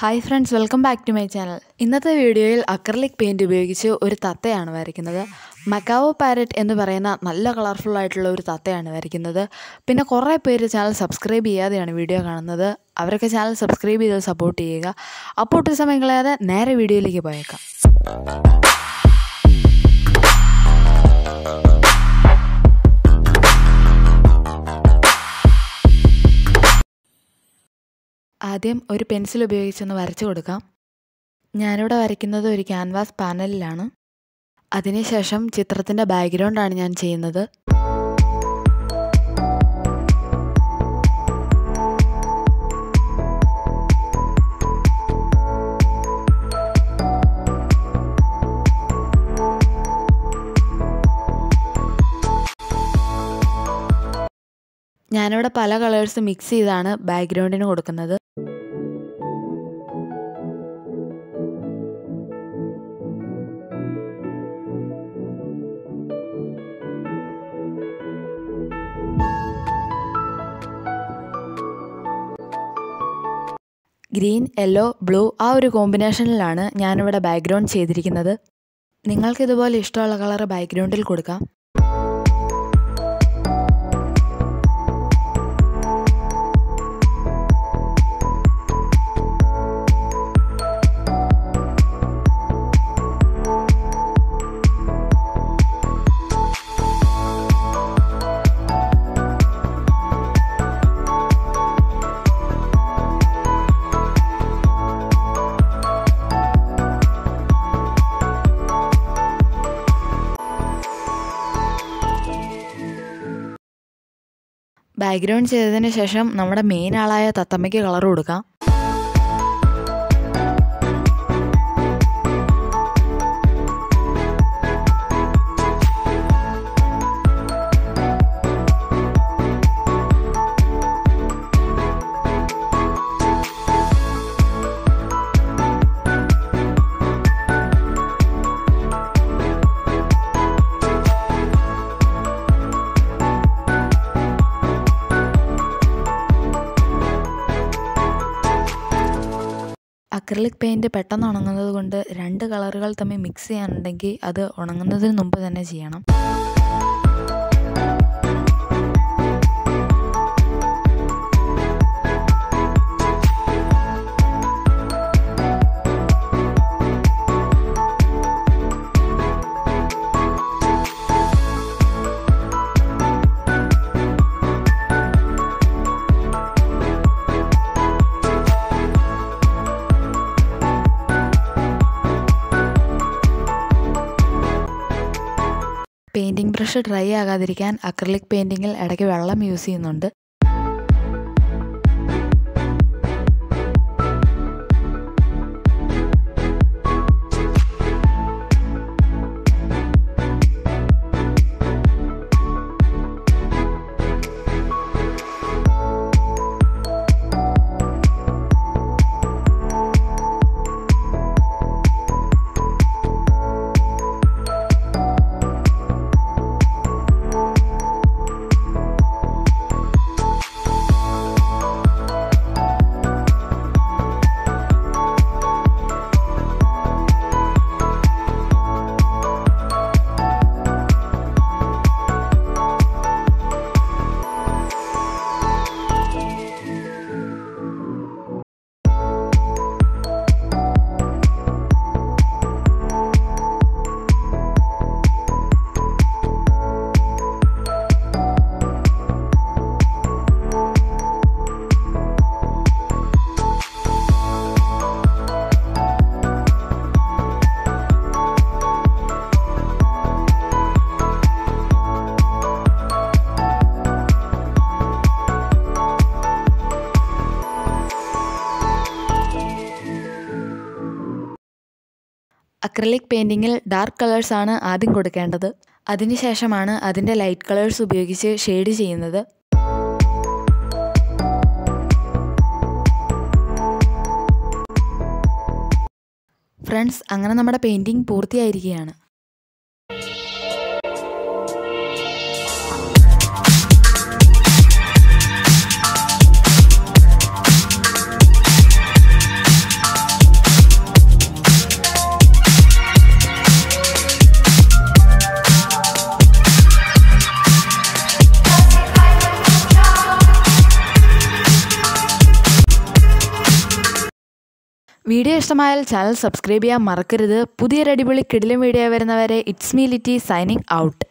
Hi friends, welcome back to my channel. In this video, I will show you a tattoo on acrylic paint. Macao parrot is a colorful tattoo on acrylic paint. If you subscribe to the video, please subscribe to the support channel. Please subscribe to the video. ആദ്യം ഒരു pencil ഉപയോഗിച്ച് ഒന്ന് വരച്ചു കൊടുക്കാം. ഞാൻ ഇവിടെ വരയ്ക്കുന്നത് ഒരു ക്യാൻവാസ് പാനലിലാണ്. അതിനുശേഷം ചിത്രത്തിന്റെ ബാക്ക്ഗ്രൗണ്ട് ആണ് ഞാൻ ചെയ്യുന്നത്. ഞാൻ ഇവിടെ പല കളേഴ്സ് മിക്സ് ചെയ്താണ് ബാക്ക്ഗ്രൗണ്ടിന് കൊടുക്കുന്നത്. Green, yellow, blue ആ ഒരു കോമ്പിനേഷനിലാണ് ഞാൻ ഇവിടെ ബാക്ക്ഗ്രൗണ്ട് ചെയ്തിരിക്കുന്നത്. നിങ്ങൾക്ക് ഇതുപോലെ ഇഷ്ടമുള്ള കളർ ബാക്ക്ഗ്രൗണ്ടിൽ കൊടുക്കാം. Background ചെയ്തതിനു ശേഷം നമ്മുടെ മെയിൻ ആളായ തത്തമ്മയ്ക്ക് കളർ കൊടുക്കാം. Acrylic paint പെട്ടെന്ന് ഉണങ്ങുന്നത് കൊണ്ട് രണ്ട് കളറുകൾ തമ്മിൽ മിക്സ് ചെയ്യാനുണ്ടെങ്കിൽ അത് ഉണങ്ങുന്നതിന് മുൻപ് തന്നെ ചെയ്യണം. Painting brush dry ആകാതിരിക്കാൻ acrylic paintingil ഇടയ്ക്ക് വെള്ളം യൂസ് ചെയ്യുന്നുണ്ട്. Acrylic paintingil dark colors ആണ് ആദ്യം കൊടുക്കേണ്ടത്. അതിനുശേഷമാണ് അതിന്റെ light colors ഉപയോഗിച്ച് ഷെയ്ഡ് ചെയ്യുന്നത്. Friends, അങ്ങനെ നമ്മുടെ painting പൂർത്തിയായിരിക്കുകയാണ്. വീഡിയോ ഇഷ്ടമായാൽ ചാനൽ സബ്സ്ക്രൈബ് ചെയ്യാൻ മറക്കരുത്. പുതിയൊരു അടിപൊളി കിടിലൻ വീഡിയോ വരുന്നവരെ it's me Litty signing out.